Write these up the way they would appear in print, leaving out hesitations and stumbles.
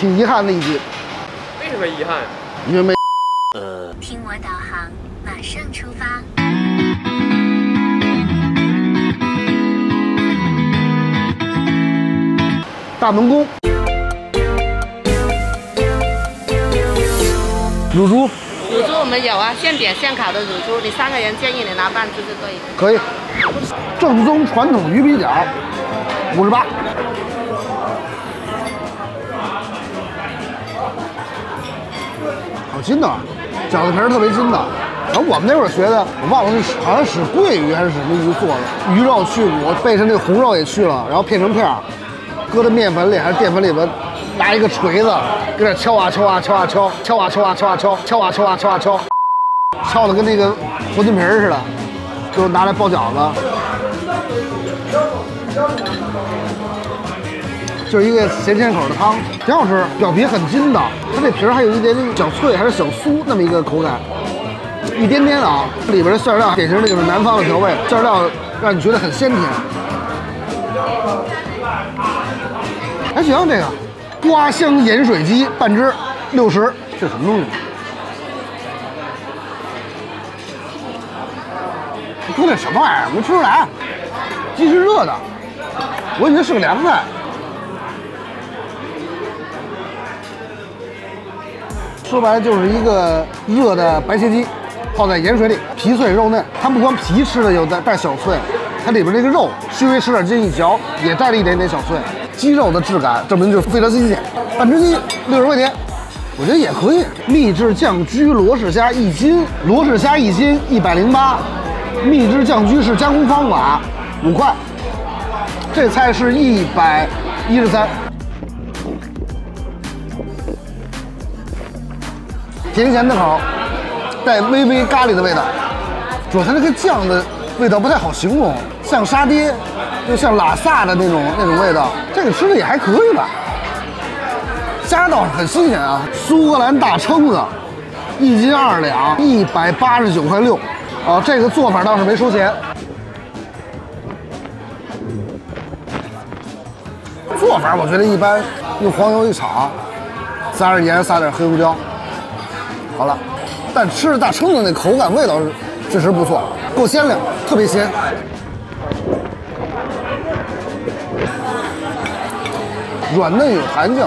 挺遗憾的一集。为什么遗憾？因为没。听我导航，马上出发。大门宫。乳猪。乳猪我们有啊，现点现烤的乳猪，你3个人建议你拿半只就可以。可以。正宗传统鱼皮饺，58。 筋道，饺子皮儿特别筋道。然后我们那会儿学的，我忘了是好像是桂鱼还是什么鱼做的，鱼肉去骨，背上那红肉也去了，然后片成片儿，搁到面粉里还是淀粉里边，拿一个锤子搁那敲啊敲啊敲啊敲，敲啊敲啊敲啊敲，敲啊敲啊敲啊敲，敲的跟那个馄饨皮儿似的，就拿来包饺子。 就是一个咸鲜口的汤，挺好吃，表皮很筋道，它这皮儿还有一点点小脆，还是小酥那么一个口感，一点点啊。里边的馅料典型的就是南方的调味，馅料让你觉得很鲜甜。还行，这个瓜香盐水鸡半只60，这什么东西？你搁点什么玩意儿？没吃出来。鸡是热的，我以为是个凉菜。 说白了就是一个热的白切鸡，泡在盐水里，皮脆肉嫩。它不光皮吃的有带小脆，它里边那个肉稍微吃点劲一嚼，也带了一点点小脆。鸡肉的质感证明就非常新鲜。半只鸡60块钱，我觉得也可以。秘制酱焗罗氏虾1斤，罗氏虾1斤108，秘制酱焗是加工方法5块，这菜是113。 咸咸的口，带微微咖喱的味道，主要它那个酱的味道不太好形容，像沙爹，就像拉萨的那种味道。这个吃的也还可以吧，虾倒是很新鲜啊。苏格兰大蛏子，1斤2两，189.6块。啊，这个做法倒是没收钱。做法我觉得一般，用黄油一炒，撒点盐，撒点黑胡椒。 好了，但吃着大蛏子那口感味道是确实不错，够鲜亮，特别鲜。软嫩有弹性，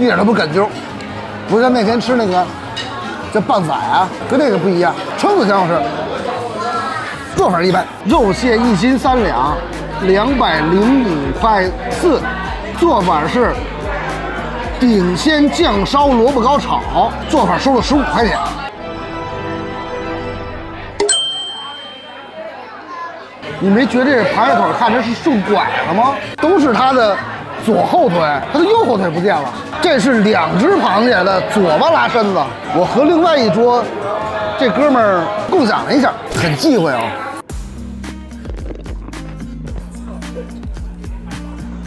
一点都不哏啾，不像那天吃那个叫棒仔啊，跟那个不一样。蛏子挺好吃，做法一般。肉蟹1斤3两，205.4块，做法是。 顶鲜酱烧萝卜糕炒，做法收了15块钱。你没觉得这螃蟹腿看着是顺拐了吗？都是它的左后腿，它的右后腿不见了。这是2只螃蟹的左巴拉身子。我和另外一桌这哥们儿共享了一下，很忌讳啊。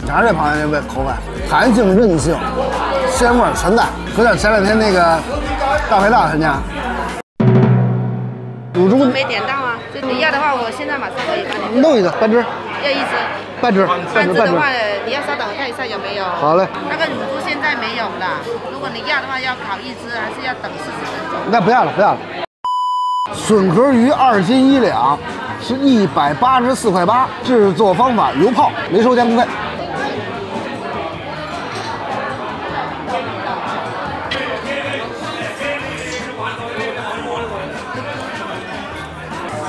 你尝这螃蟹这味口感，弹性韧性。 鲜味全在，有点前两天那个大排档他家。乳猪没点到啊？就你要的话，我现在马上可以帮你弄一个半只。要一只。半只。半只的话，你要稍等我看一下有没有。好嘞。那个乳猪现在没有了，如果你要的话，要烤一只，还是要等40分钟？那不要了，不要了。笋壳鱼2斤1两，是184.8块，制作方法油泡，没收加工费。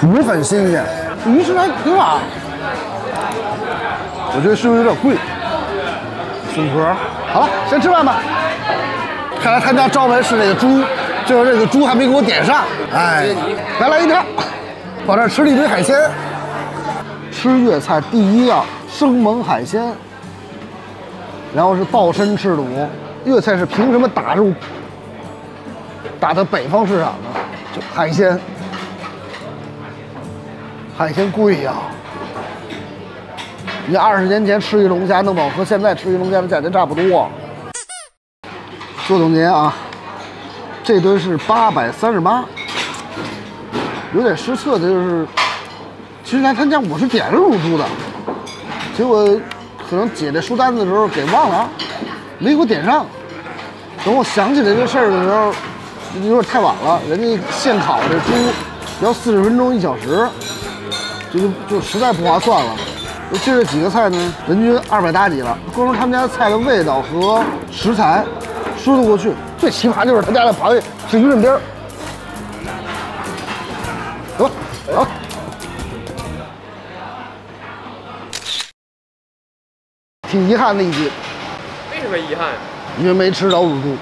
鱼很新鲜，鱼吃还挺好。我觉得是不是有点贵？笋壳，好了，先吃饭吧。看来他家招牌是那个猪，就是这个猪还没给我点上。哎，来一条，往这吃了一堆海鲜。吃粤菜第一要生猛海鲜，然后是鲍参翅肚。粤菜是凭什么打到北方市场呢？就海鲜。 海鲜贵呀！你20年前吃一龙虾能饱和现在吃一龙虾的价钱差不多。做总结啊，这顿是838，有点失策的就是，其实来他家我是点了乳猪的，结果可能解这书单子的时候给忘了，没给我点上。等我想起来这事儿的时候，有点太晚了。人家现烤这猪要40分钟1小时，就实在不划算了。尤其这几个菜呢，人均200大几了。光说他们家菜的味道和食材说得过去，最奇葩就是他家的螃蟹是鱼润边儿。走吧，走。 挺遗憾的一集，为什么遗憾？因为没吃到乳猪。